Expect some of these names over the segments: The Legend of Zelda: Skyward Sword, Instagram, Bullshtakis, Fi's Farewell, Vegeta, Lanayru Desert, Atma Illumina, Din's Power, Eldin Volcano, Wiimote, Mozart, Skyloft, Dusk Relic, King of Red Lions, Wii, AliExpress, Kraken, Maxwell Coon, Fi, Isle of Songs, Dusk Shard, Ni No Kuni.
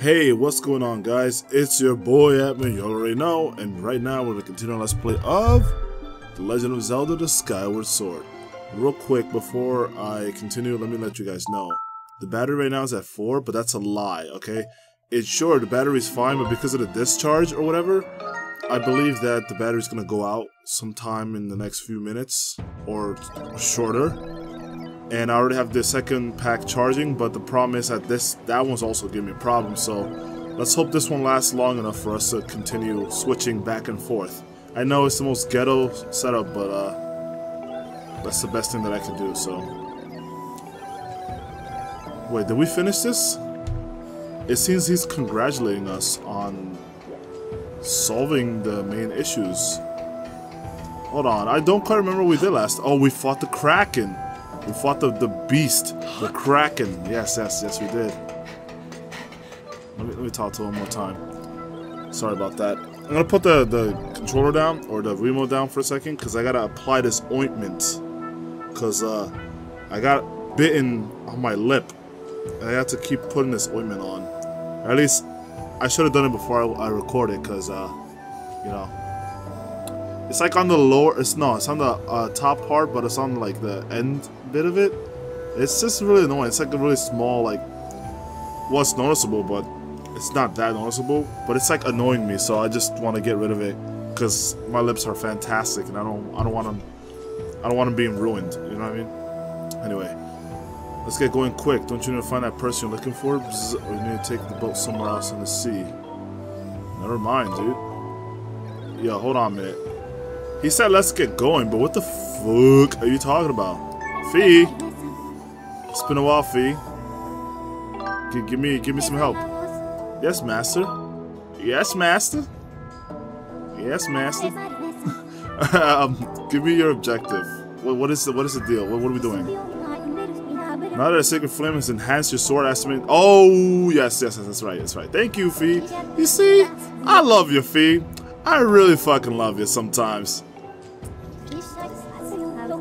Hey, what's going on, guys? It's your boy Atma, you already know, and right now we're going to continue our let's play of The Legend of Zelda: The Skyward Sword. Real quick, before I continue, let me let you guys know. The battery right now is at 4, but that's a lie, okay? It's sure, the battery's fine, but because of the discharge or whatever, I believe that the battery's going to go out sometime in the next few minutes, or shorter. And I already have the second pack charging, but the problem is that that one's also giving me a problem, so let's hope this one lasts long enough for us to continue switching back and forth. I know it's the most ghetto setup, but that's the best thing that I can do, so. Wait, did we finish this? It seems he's congratulating us on solving the main issues. Hold on, I don't quite remember what we did last. Oh, we fought the Kraken! We fought the beast, the Kraken. Yes, we did. Let me talk to him one more time. Sorry about that. I'm going to put the controller down, or the remote down for a second, because I got to apply this ointment. Because I got bitten on my lip, and I have to keep putting this ointment on. Or at least, I should have done it before I recorded, because, you know. It's like on the lower, it's on the top part, but it's on like the end bit of it. It's just really annoying. It's like a really small, like, well, it's noticeable, but it's not that noticeable. But it's like annoying me, so I just want to get rid of it because my lips are fantastic, and I don't want them, being ruined. You know what I mean? Anyway, let's get going quick. Don't you need to find that person you're looking for? Bzz, or you need to take the boat somewhere else in the sea. Never mind, dude. Yo, hold on a minute. He said let's get going, but what the fuck are you talking about? Fi! It's been a while, Fi. Give me some help. Yes, master. Yes, master. Yes, master. Give me your objective. What is the deal? What are we doing? Now that a sacred flame has enhanced your sword estimate. Oh, yes, that's right. Thank you, Fi. You see, I love you, Fi. I really fucking love you sometimes.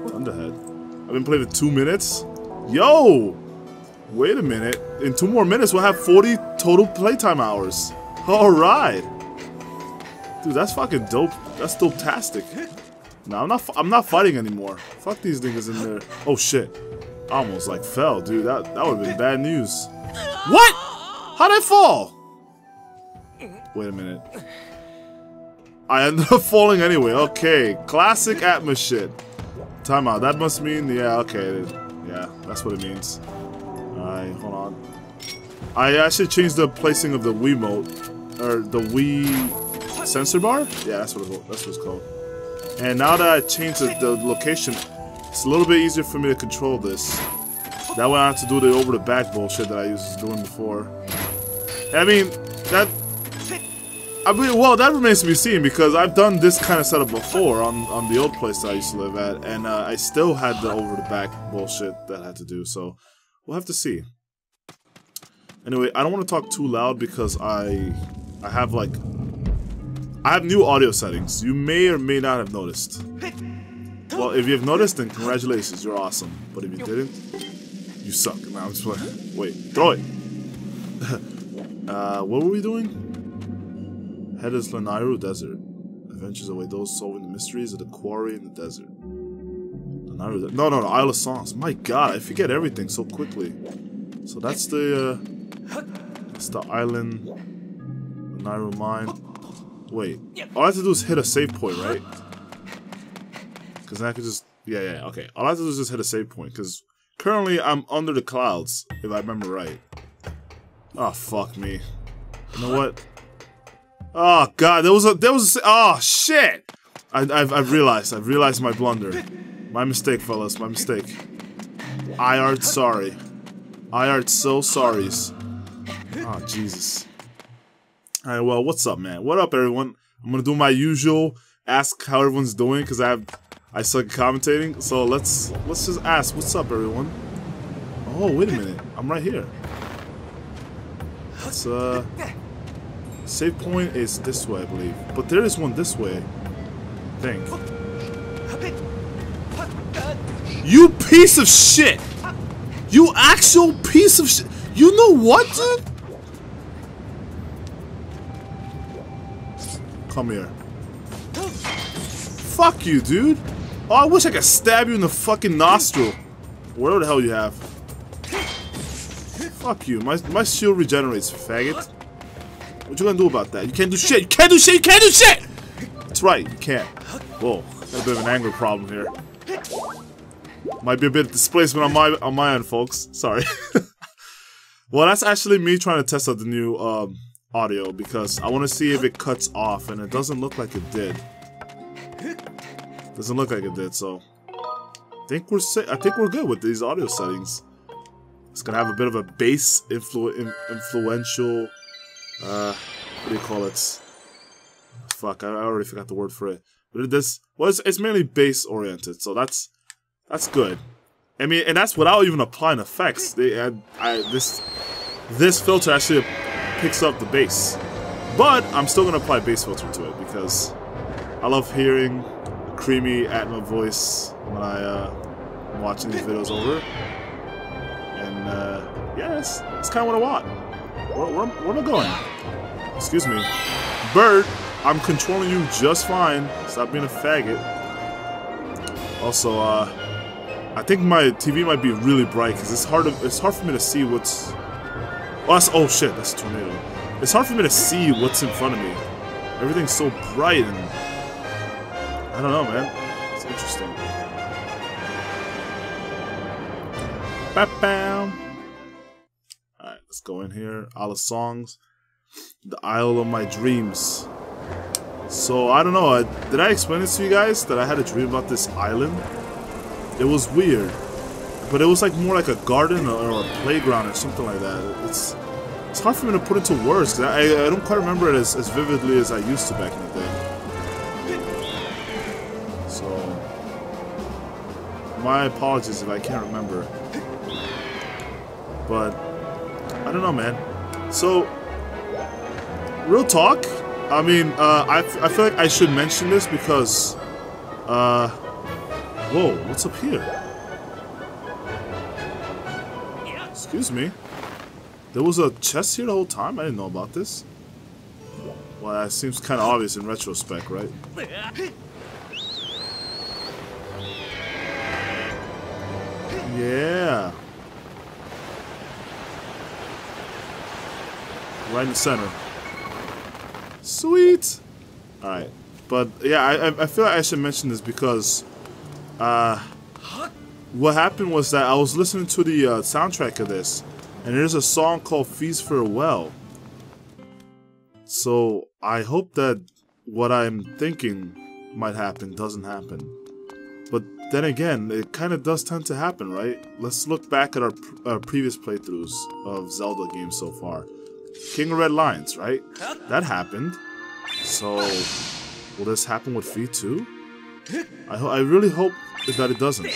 Thunderhead. I've been playing for 2 minutes? Yo! Wait a minute. In 2 more minutes, we'll have 40 total playtime hours. Alright! Dude, that's fucking dope. That's dope-tastic. Nah, I'm not fighting anymore. Fuck these niggas in there. Oh, shit. I almost, like, fell, dude. That would've been bad news. What? How'd I fall? Wait a minute. I ended up falling anyway. Okay, classic Atma shit. Timeout. That must mean, yeah. Okay, yeah. That's what it means. All right, hold on. I should change the placing of the Wiimote or the Wii sensor bar. Yeah, that's what it's called. And now that I changed the location, it's a little bit easier for me to control this. That way, I don't have to do the over the back bullshit that I was doing before. I mean that. Well, that remains to be seen because I've done this kind of setup before on the old place that I used to live at, and I still had the over-the-back bullshit that I had to do, so we'll have to see. Anyway, I don't want to talk too loud because I have new audio settings. You may or may not have noticed. Well, if you've noticed, then congratulations, you're awesome. But if you didn't, you suck. Nah, I'm just playing. Wait, throw it! What were we doing? Head is Lanayru Desert. Adventures await those solving the mysteries of the quarry in the desert. Lanayru Desert. No, Isle of Songs. My god, I forget everything so quickly. So that's the island. Lanayru Mine. Wait. All I have to do is hit a save point, right? Because I could just... Yeah, okay. All I have to do is just hit a save point, because currently I'm under the clouds, if I remember right. Oh, fuck me. You know what? Oh god, there was a oh shit! I've realized my blunder. My mistake, fellas, my mistake. I art sorry. I art so sorries. Oh Jesus. Alright, well, what's up, man? What up, everyone? I'm gonna do my usual ask how everyone's doing because I suck at commentating. So let's just ask what's up, everyone. Oh wait a minute, I'm right here. Let's Save point is this way, I believe. But there is one this way. I think. You piece of shit! You actual piece of shit! You know what, dude? Come here. Fuck you, dude. Oh, I wish I could stab you in the fucking nostril. Whatever the hell you have. Fuck you. My shield regenerates, faggot. What you gonna do about that? You can't do shit. You can't do shit. You can't do shit. That's right. You can't. Whoa. Got a bit of an anger problem here. Might be a bit of displacement on my end, folks. Sorry. Well, that's actually me trying to test out the new audio because I want to see if it cuts off, and it doesn't look like it did. Doesn't look like it did, so I think we're good with these audio settings. It's gonna have a bit of a bass influential. What do you call it? Fuck, I already forgot the word for it. But this was it's mainly bass oriented, so that's good. I mean, and that's without even applying effects. This filter actually picks up the bass, but I'm still gonna apply a bass filter to it because I love hearing a creamy Atma voice when I'm watching these videos over. And yeah, that's kind of what I want. Where am I going? Excuse me, bird. I'm controlling you just fine. Stop being a faggot. Also, I think my TV might be really bright because it's hard for me to see what's. Oh, that's a tornado. It's hard for me to see what's in front of me. Everything's so bright and I don't know, man. It's interesting. Ba-bam. All right, let's go in here. Isle of Songs, the Isle of My Dreams. So I don't know. Did I explain this to you guys that I had a dream about this island? It was weird, but it was like more like a garden or a playground or something like that. It's hard for me to put into words because I don't quite remember it as vividly as I used to back in the day. So my apologies if I can't remember. But I don't know, man. So real talk. I mean, I feel like I should mention this because whoa, what's up here? Excuse me. There was a chest here the whole time? I didn't know about this. Well, that seems kind of obvious in retrospect, right? Yeah. Right in the center. Sweet. All right, but yeah, I feel like I should mention this because what happened was that I was listening to the soundtrack of this, and there's a song called Fi's Farewell. So I hope that what I'm thinking might happen doesn't happen. But then again, it kind of does tend to happen, right? Let's look back at our previous playthroughs of Zelda games so far. King of Red Lions, right? That happened. So, will this happen with Fi too? I really hope that it doesn't.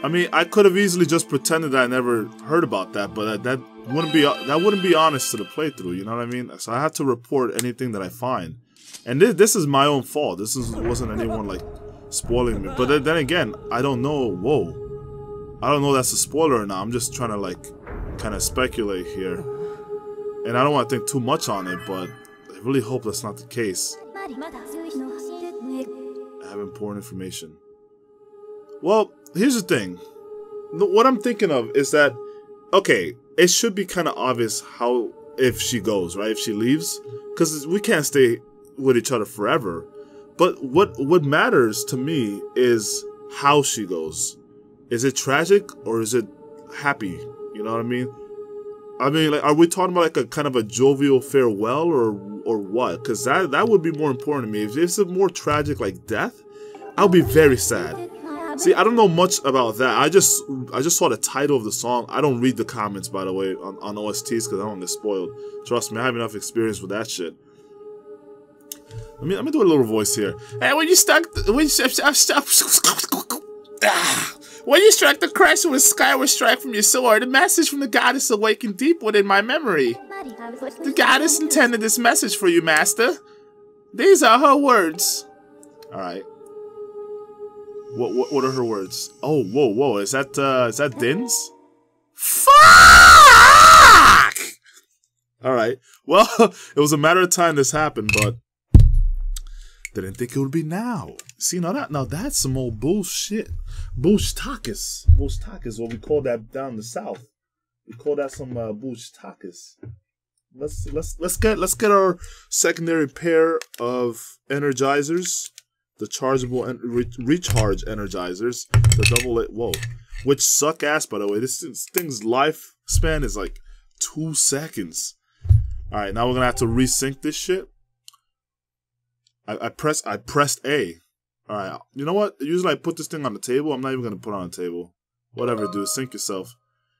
I mean, I could have easily just pretended that I never heard about that, but that wouldn't be honest to the playthrough. You know what I mean? So I have to report anything that I find, and this is my own fault. Wasn't anyone like spoiling me. But then again, I don't know. Whoa, I don't know if that's a spoiler or not. I'm just trying to like. Kind of speculate here, and I don't want to think too much on it, but I really hope that's not the case. I have important information. Well, here's the thing. What I'm thinking of is that, okay, it should be kind of obvious how if she goes, right? If she leaves, because we can't stay with each other forever. But what matters to me is how she goes. Is it tragic or is it happy? You know what I mean? I mean, like, are we talking about like a kind of a jovial farewell or what? Because that would be more important to me. If it's a more tragic like death, I'll be very sad. See, I don't know much about that. I just saw the title of the song. I don't read the comments, by the way, on OSTs because I don't get spoiled. Trust me, I have enough experience with that shit. Let me do a little voice here. Hey, When you struck the crash with a skyward strike from your sword, a message from the goddess awakened deep within my memory. The goddess intended this message for you, master. These are her words. Alright. What are her words? Oh, whoa, whoa. Is that Din's? Fuck! All right. Well, it was a matter of time this happened, but didn't think it would be now. See, now that's some old bullshit. Bullshtakis. Bullshtakis, what we call that down the south. We call that some bullshtakis. Let's get our secondary pair of energizers, the chargeable and recharge energizers, the double it. Whoa, which suck ass, by the way. This thing's lifespan is like 2 seconds. All right, now we're gonna have to resync this shit. I pressed A. All right, you know what? Usually I put this thing on the table. I'm not even gonna put it on the table. Whatever, dude. Sync yourself.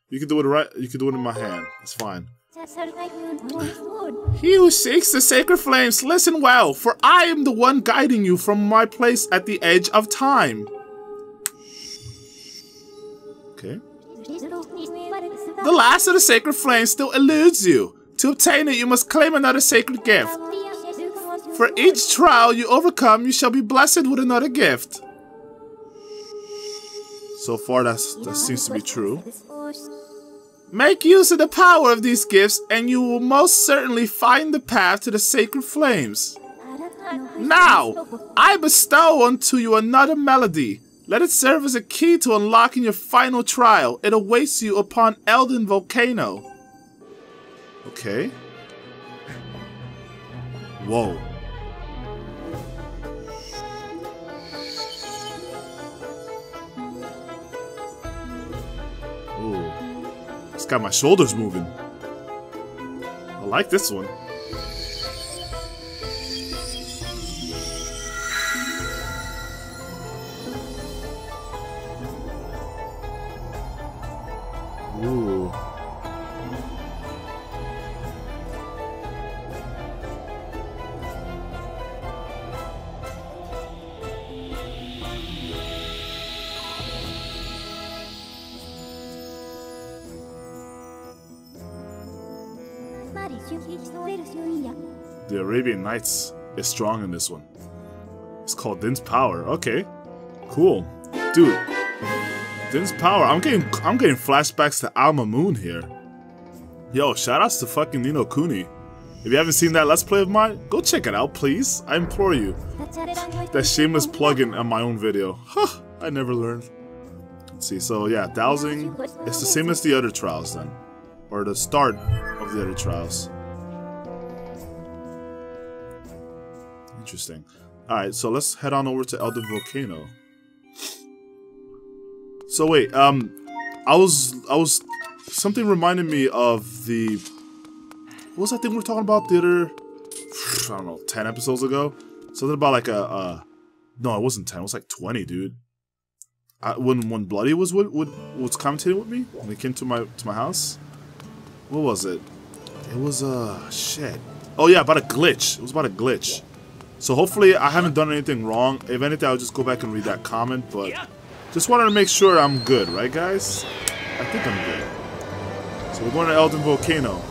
You can do it right. You can do it in my hand. It's fine. He who seeks the sacred flames, listen well, for I am the one guiding you from my place at the edge of time. Okay. The last of the sacred flames still eludes you. To obtain it, you must claim another sacred gift. For each trial you overcome, you shall be blessed with another gift. So far, that seems to be true. Make use of the power of these gifts, and you will most certainly find the path to the sacred flames. Now, I bestow unto you another melody. Let it serve as a key to unlocking your final trial. It awaits you upon Eldin Volcano. Okay. Whoa. It's got my shoulders moving. I like this one. Ooh. The Arabian Nights is strong in this one. It's called Din's Power. Okay, cool, dude. Din's Power. I'm getting flashbacks to Alma Moon here. Yo, shoutouts to fucking Ni No Kuni. If you haven't seen that Let's Play of mine, go check it out, please. I implore you. That shameless plug-in on my own video. Huh, I never learned. Let's see. So yeah, dowsing. It's the same as the other trials then, or the start of the other trials. Interesting. Alright, so let's head on over to Eldin Volcano. So wait, I was something reminded me of the, what was that thing we were talking about the other, I don't know, 10 episodes ago? Something about like a no, it wasn't 10, it was like 20, dude. When Bloody was commentating with me when he came to my house. What was it? It was shit. Oh yeah, about a glitch. It was about a glitch. So hopefully I haven't done anything wrong. If anything, I'll just go back and read that comment, but just wanted to make sure I'm good, right guys? I think I'm good. So we're going to Eldin Volcano.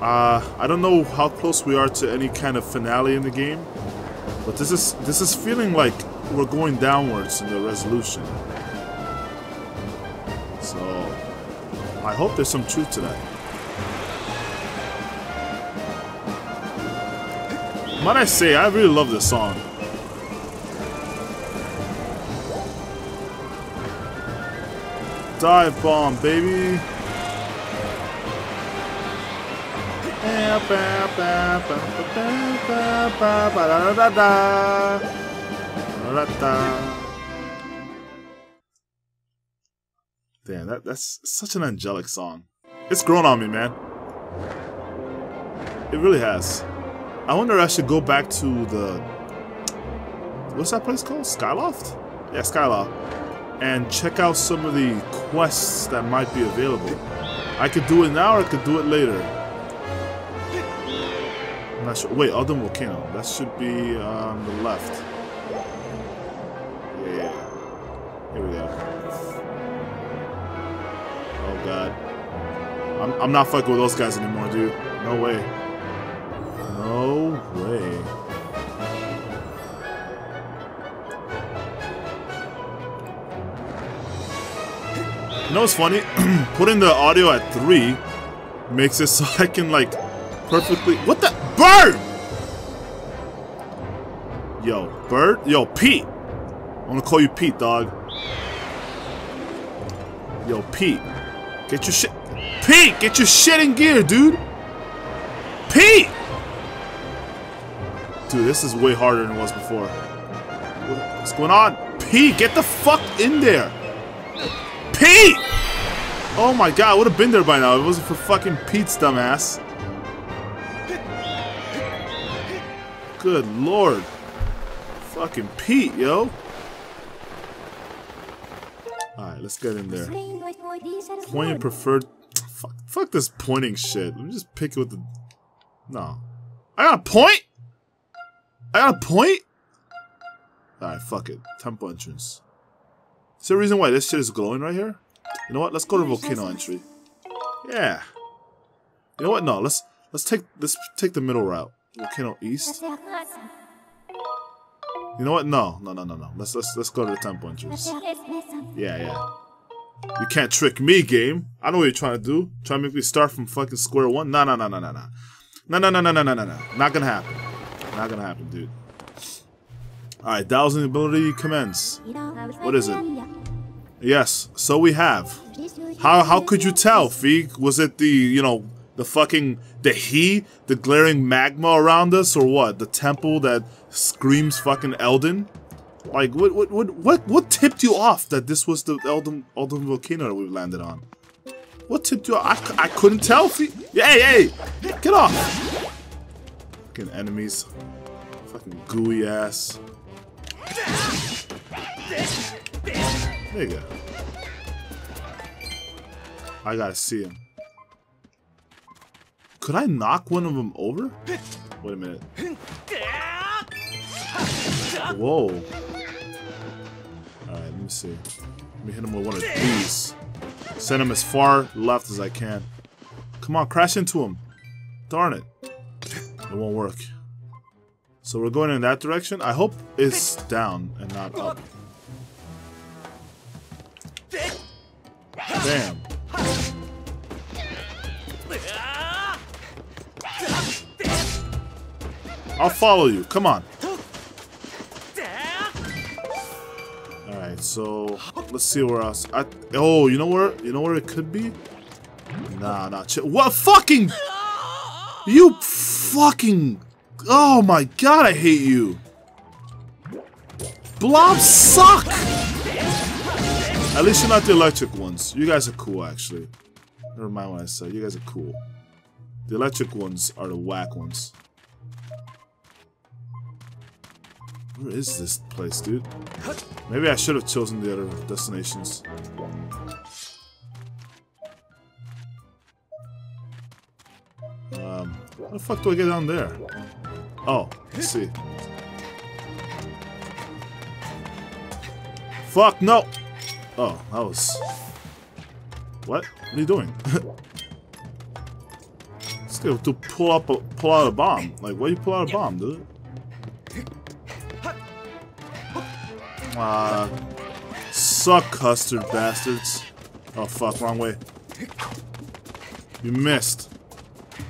I don't know how close we are to any kind of finale in the game, but this is feeling like we're going downwards in the resolution. So I hope there's some truth to that. Might I say, I really love this song. Dive bomb, baby. Damn, that's such an angelic song. It's grown on me, man. It really has. I wonder if I should go back to the, what's that place called? Skyloft? Yeah, Skyloft. And check out some of the quests that might be available. I could do it now or I could do it later. I'm not sure. Wait, Eldin Volcano. That should be on the left. Yeah. Here we go. Oh god. I'm not fucking with those guys anymore, dude. No way. No way. You know what's funny? Putting the audio at 3 makes it so I can, like, perfectly... What the... Bird! Yo, bird? Yo, Pete! I'm gonna call you Pete, dog. Yo, Pete. Get your shit... Pete! Get your shit in gear, dude! Pete! Dude, this is way harder than it was before. What's going on? Pete, get the fuck in there! Pete! Oh my god, I would have been there by now if it wasn't for fucking Pete's dumbass. Good lord. Fucking Pete, yo. Alright, let's get in there. Point and preferred... Fuck this pointing shit. Let me just pick it with the... No. I got a point?! I got a point?! Alright, fuck it. Temple entrance. Is there a reason why this shit is glowing right here? You know what? Let's go to volcano entry. Yeah. You know what? No, let's take the middle route. Volcano east. You know what? No. Let's go to the temple entrance. Yeah. You can't trick me, game. I know what you're trying to do. Trying to make me start from fucking square one? No. Not gonna happen. Not gonna happen, dude. Alright, dowsing ability commence. What is it? Yes, so we have. How could you tell, Fi? Was it the, you know, the fucking, the glaring magma around us, or what? The temple that screams fucking Eldin? Like, what tipped you off that this was the Eldin volcano that we landed on? What tipped you off? I couldn't tell, Fi. Hey, get off! Fucking enemies. Fucking gooey ass. There you go. I gotta see him. Could I knock one of them over? Wait a minute. Whoa. Alright, let me see. Let me hit him with one of these. Send him as far left as I can. Come on, crash into him. Darn it. It won't work. So we're going in that direction. I hope it's down and not up. Damn. I'll follow you. Come on. Alright, so let's see where else. Oh, you know where it could be? Nah. What fucking? You fucking. Oh my god, I hate you. Blobs suck! At least you're not the electric ones. You guys are cool, actually. Never mind what I said. You guys are cool. The electric ones are the whack ones. Where is this place, dude? Maybe I should have chosen the other destinations. How the fuck do I get down there? Oh, let's see. Fuck, no! Oh, that was... What? What are you doing? It's good to pull out a bomb. Like, why you pull out a bomb, dude? Suck, custard bastards. Oh, fuck, wrong way. You missed.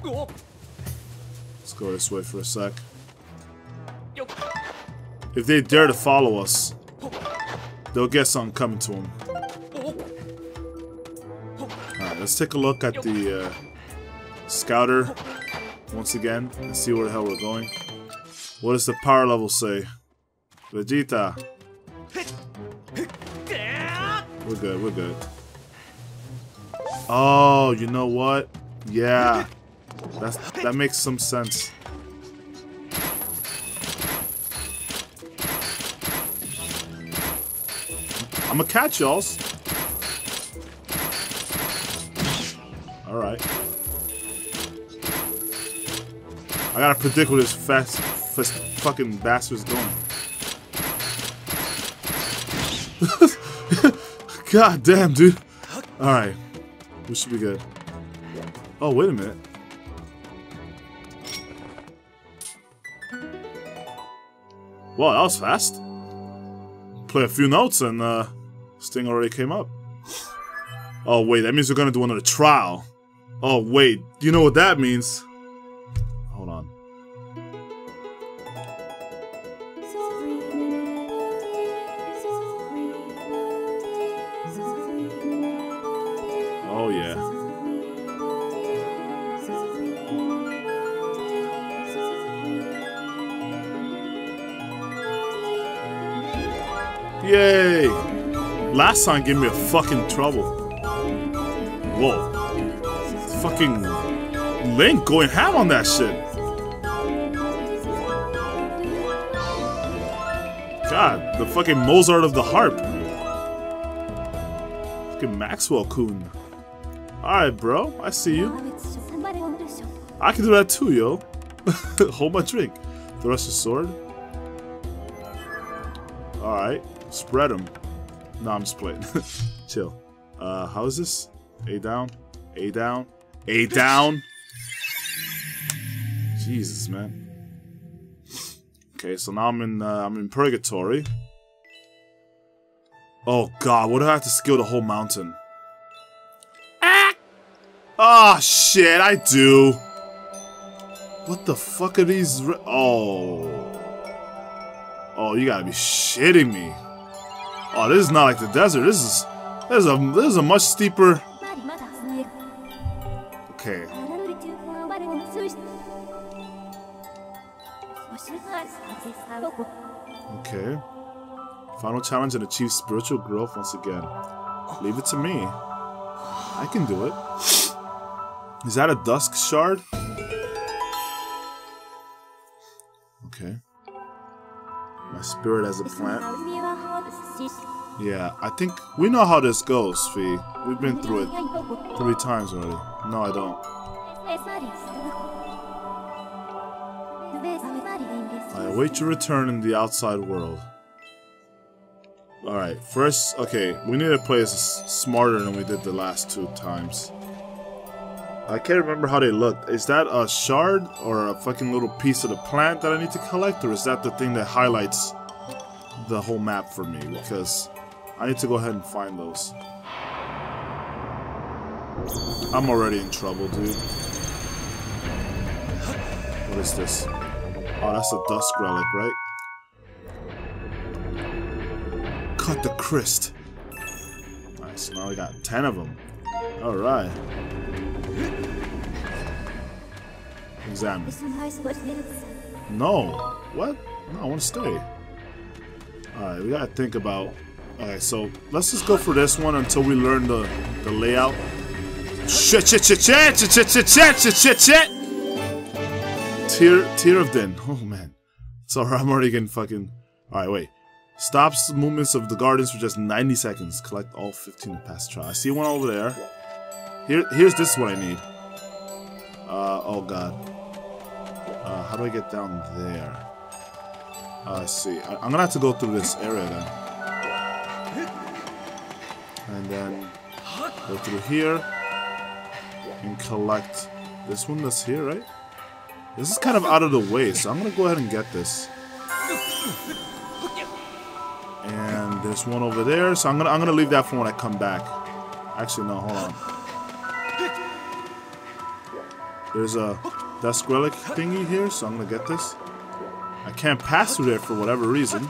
Let's go this way for a sec. If they dare to follow us, they'll get something coming to them. Alright, let's take a look at the scouter once again and see where the hell we're going. What does the power level say? Vegeta. We're good. Oh, you know what? Yeah. That makes some sense. I'm gonna catch y'all. Alright. I gotta predict where this fast fucking bastard's going. God damn, dude. Alright. We should be good. Oh, wait a minute. Well, that was fast. Play a few notes and, this thing already came up. Oh wait, that means we're gonna do another trial. Oh, wait. You know what that means? Hold on. Oh, yeah. Yay! Last time gave me a fucking trouble. Whoa. Fucking Link going ham on that shit. God, the fucking Mozart of the harp. Fucking Maxwell Coon. Alright, bro. I see you. I can do that too, yo. Hold my drink. Thrust your sword. Alright. Spread them. Nah, I'm just playing. Chill. How is this? A down. A down. A down. Jesus, man. Okay, so now I'm in purgatory. Oh God, what do I have to skill the whole mountain? Ah, oh, shit, I do. What the fuck are these? Oh, you gotta be shitting me. Oh, this is not like the desert. This is a much steeper. Okay. Okay. Final challenge and achieve spiritual growth once again. Leave it to me. I can do it. Is that a Dusk Shard? Okay. My spirit as a plant. Yeah, I think we know how this goes, Fi. We've been through it 3 times already. No, I don't. I await your return in the outside world. Alright, first, okay, we need to play this smarter than we did the last 2 times. I can't remember how they looked. Is that a shard or a fucking little piece of the plant that I need to collect? Or is that the thing that highlights the whole map for me? Because I need to go ahead and find those. I'm already in trouble, dude. What is this? Oh, that's a Dusk Relic, right? Cut the crest. Alright, so now we got 10 of them. Alright. Examine. No. What? No, I want to stay. Alright, we gotta think about... Alright, so let's just go for this one until we learn the layout. Shit, shit, shit, shit, shit, shit, shit, shit, shit, shit, shit! Tear of Din. Oh, man. It's alright, I'm already getting fucking... Alright, wait. Stops movements of the gardens for just 90 seconds. Collect all 15 to pass trial. I see one over there. Here's this one I need. Oh, God. How do I get down there? I see. I'm gonna have to go through this area then. And then go through here and collect this one that's here, right? This is kind of out of the way, so I'm gonna go ahead and get this. And there's one over there, so I'm gonna leave that for when I come back. Actually, no, hold on. There's a Dusk Relic thingy here, so I'm gonna get this. I can't pass through there for whatever reason.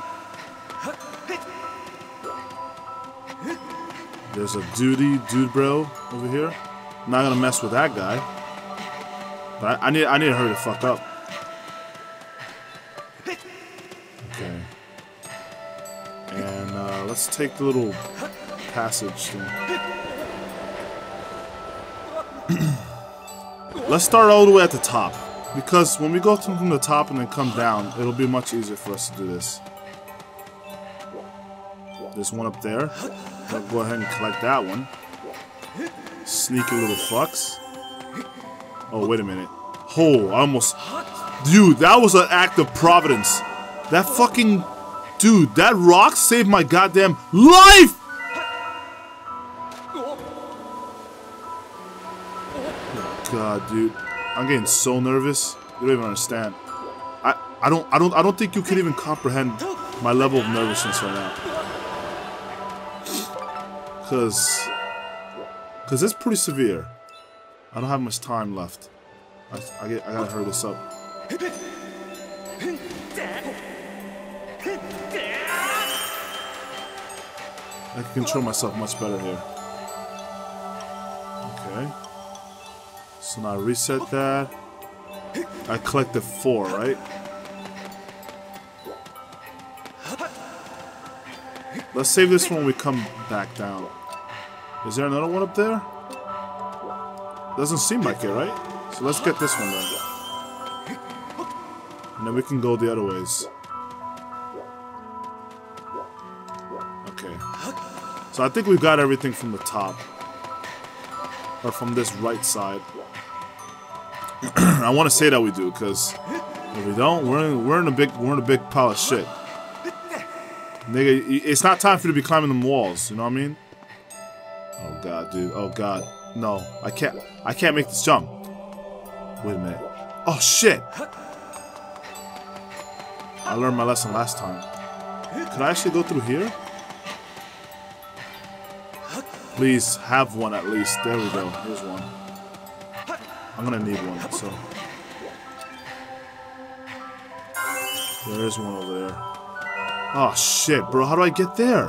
There's a dude bro over here. Not gonna mess with that guy. But I need her to fuck up. Okay. And let's take the little passage thing. Let's start all the way at the top, because when we go from the top and then come down, it'll be much easier for us to do this. There's one up there. I'll go ahead and collect that one. Sneaky little fucks. Oh, wait a minute. Oh, I almost... Dude, that was an act of providence. That fucking... Dude, that rock saved my goddamn life! God, dude, I'm getting so nervous. You don't even understand. I don't think you can even comprehend my level of nervousness right now. Cause it's pretty severe. I don't have much time left. I gotta hurry this up. I can control myself much better here. Okay. So now I reset that. I collected 4, right? Let's save this when we come back down. Is there another one up there? Doesn't seem like it, right? So let's get this one then. And then we can go the other ways. Okay. So I think we've got everything from the top. Or from this right side. I want to say that we do, because if we don't, we're in a big pile of shit. Nigga, it's not time for you to be climbing them walls, you know what I mean? Oh god, dude. Oh god. No, I can't make this jump. Wait a minute. Oh shit! I learned my lesson last time. Could I actually go through here? Please, have one at least. There we go. Here's one. I'm gonna need one, so... There is one over there. Oh shit, bro. How do I get there?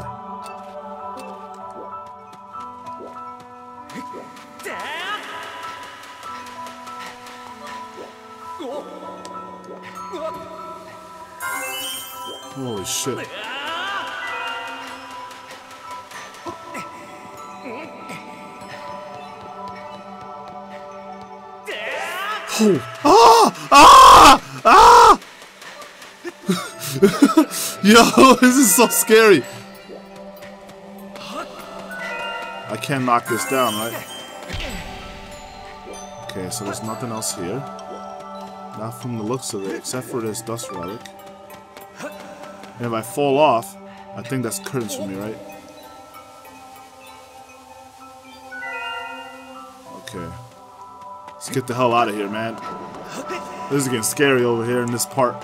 Holy shit. Oh. Ah! Ah! Ah! Yo, this is so scary. I can't knock this down, right? Okay, so there's nothing else here. Not from the looks of it, except for this Dusk Relic. And if I fall off, I think that's curtains for me, right? Okay. Let's get the hell out of here, man. This is getting scary over here in this part.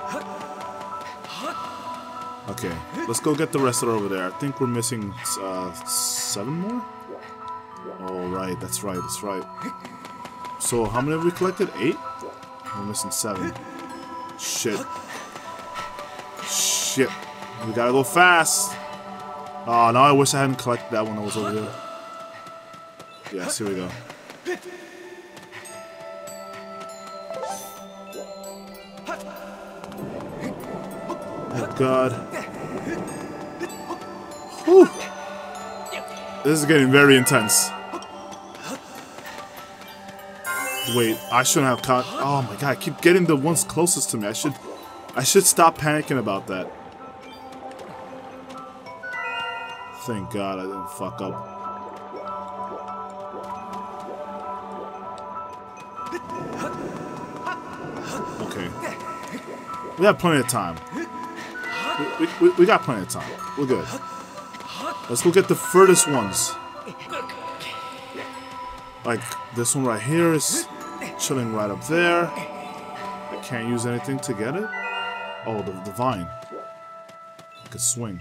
Okay, let's go get the rest of it over there. I think we're missing 7 more? Oh, right, that's right, that's right. So, how many have we collected? 8? We're missing 7. Shit. Shit. We gotta go fast. Oh, now I wish I hadn't collected that one that was over there. Yes, here we go. God. Whew. This is getting very intense. Wait, I shouldn't have caught. Oh my god, I keep getting the ones closest to me. I should stop panicking about that. Thank God I didn't fuck up. Okay. We have plenty of time. We got plenty of time. We're good. Let's go get the furthest ones. Like, this one right here is chilling right up there. I can't use anything to get it. Oh, the vine. I could swing.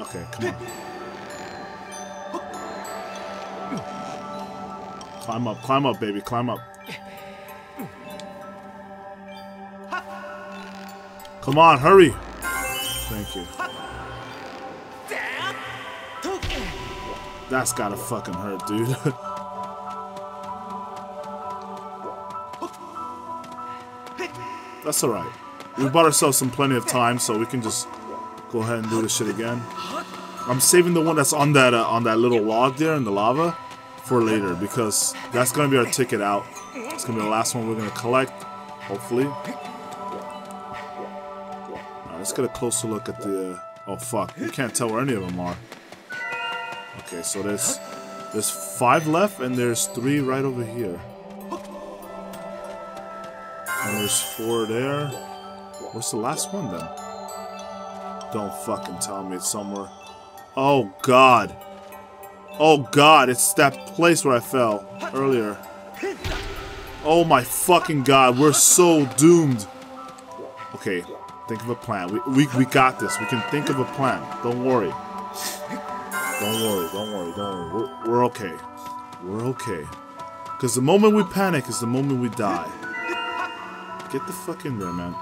Okay, come on. Climb up, baby, climb up. Come on, hurry. Thank you. That's gotta fucking hurt, dude. That's alright. We bought ourselves some plenty of time, so we can just go ahead and do this shit again. I'm saving the one that's on that little log there in the lava for later, because that's gonna be our ticket out. It's gonna be the last one we're gonna collect, hopefully. Alright, let's get a closer look at the... oh fuck, you can't tell where any of them are. Okay, so there's 5 left, and there's 3 right over here. And there's 4 there. Where's the last one then? Don't fucking tell me it's somewhere. Oh god. Oh god, it's that place where I fell earlier. Oh my fucking god, we're so doomed. Okay, Think of a plan. We got this. We can think of a plan. Don't worry. Don't worry. Don't worry. Don't worry. We're okay. We're okay. Because the moment we panic is the moment we die. Get the fuck in there, man.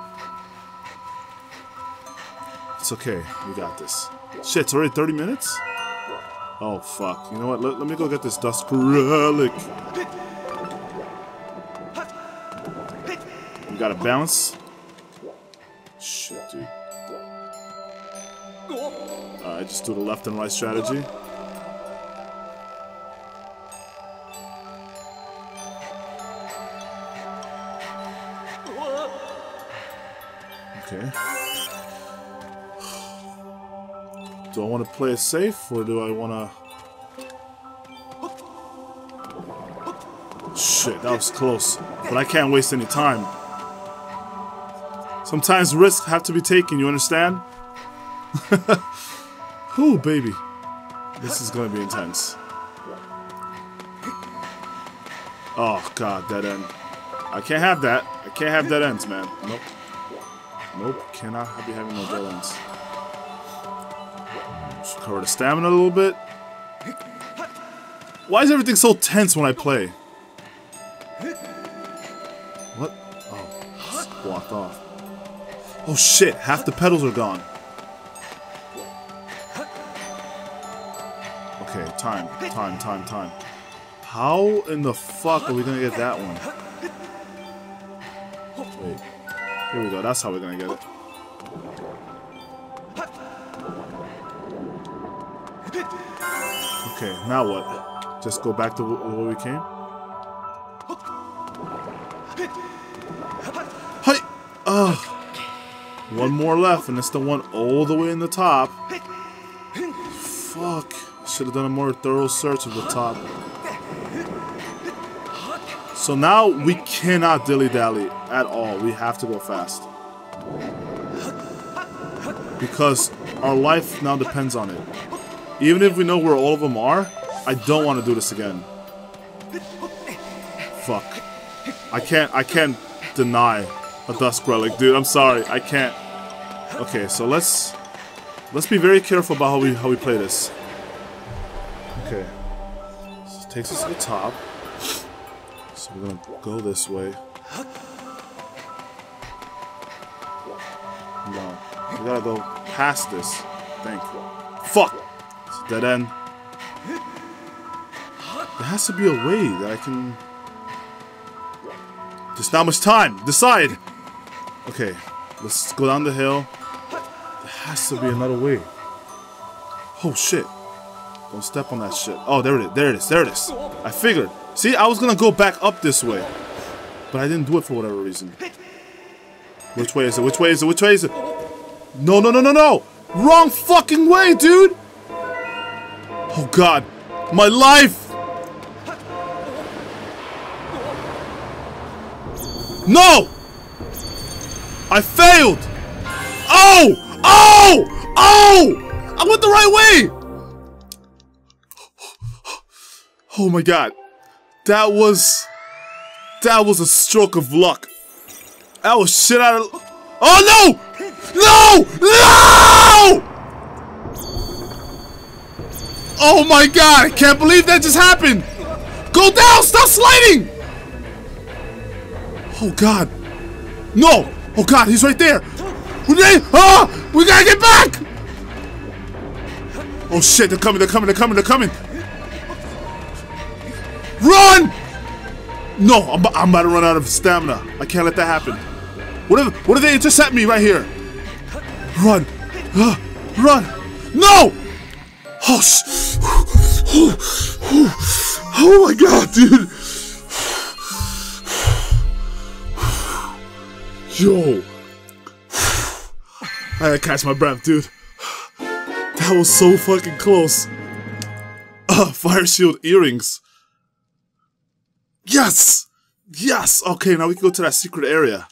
It's okay. We got this. Shit, it's already 30 minutes? Oh, fuck. You know what? Let me go get this Dusk Relic. We gotta bounce. Shit, dude. I just do the left and right strategy. Okay. Do I want to play it safe, or do I want to... Shit, that was close. But I can't waste any time. Sometimes risks have to be taken, you understand? Ooh, baby. This is going to be intense. Oh, God, dead end. I can't have that. I can't have dead ends, man. Nope. Nope, cannot be having no dead ends. Should cover the stamina a little bit. Why is everything so tense when I play? What? Oh, just blocked off. Oh shit, half the pedals are gone. Okay, time. How in the fuck are we gonna get that one? Wait. Here we go, that's how we're gonna get it. Okay, now what? Just go back to where we came? Hi! Ugh! One more left, and it's the one all the way in the top. Fuck. Should have done a more thorough search of the top. So now we cannot dilly-dally at all. We have to go fast. Because our life now depends on it. Even if we know where all of them are, I don't want to do this again. Fuck. I can't deny a Dusk Relic, dude. I'm sorry. I can't. Okay, so let's be very careful about how we play this. Okay. So it takes us to the top. So we're gonna go this way. No. We gotta go past this. Thank you. Fuck! It's a dead end. There has to be a way that I can... There's not much time! Decide! Okay. Let's go down the hill. There has to be another way. Oh shit. Don't step on that shit. Oh, there it is. There it is. There it is. I figured. See, I was gonna go back up this way, but I didn't do it for whatever reason. Which way is it? Which way is it? Which way is it? No, no, no, no, no! Wrong fucking way, dude! Oh God, my life! No! I failed! Oh! Oh! Oh! I went the right way! Oh my God. That was a stroke of luck. That was shit out of... Oh no! No! No! Oh my God, I can't believe that just happened! Go down! Stop sliding! Oh God. No! Oh God, he's right there! Oh, we gotta get back! Oh shit, they're coming! Run! No, I'm about to run out of stamina. I can't let that happen. What if they intercept me right here? Run! Run! No! Oh, oh my God, dude! Yo! I gotta catch my breath, dude. That was so fucking close. Fire shield earrings. Yes! Yes! Okay, now we can go to that secret area.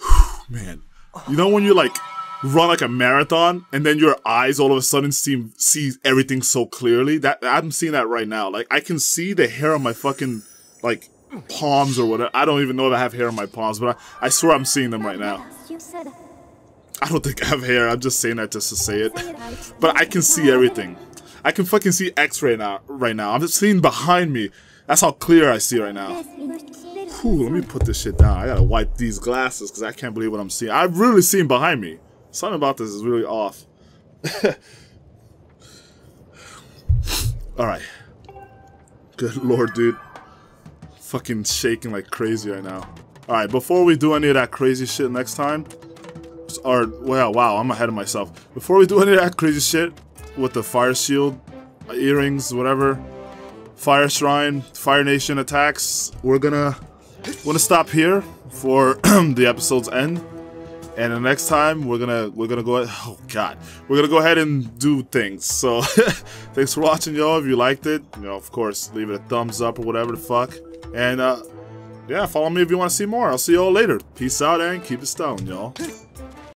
Whew, man. You know when you like run like a marathon and then your eyes all of a sudden see everything so clearly? That I'm seeing that right now. Like I can see the hair on my fucking like palms or whatever. I don't even know that I have hair on my palms, but I swear I'm seeing them right now. I don't think I have hair. I'm just saying that just to say it. But I can see everything. I can fucking see X-ray now. Right now, I'm just seeing behind me. That's how clear I see right now. Whew, let me put this shit down. I gotta wipe these glasses because I can't believe what I'm seeing. I've really seen behind me. Something about this is really off. All right. Good lord, dude. Fucking shaking like crazy right now. All right, before we do any of that crazy shit next time, or well, wow, I'm ahead of myself. Before we do any of that crazy shit with the fire shield, earrings, whatever, fire shrine, Fire Nation attacks, we're gonna stop here for the episode's end. And the next time we're gonna go ahead, oh god, we're gonna go ahead and do things. So thanks for watching, y'all. If you liked it, you know, of course, leave it a thumbs up or whatever the fuck. And yeah, follow me if you want to see more. I'll see y'all later. Peace out and keep it stoned, y'all.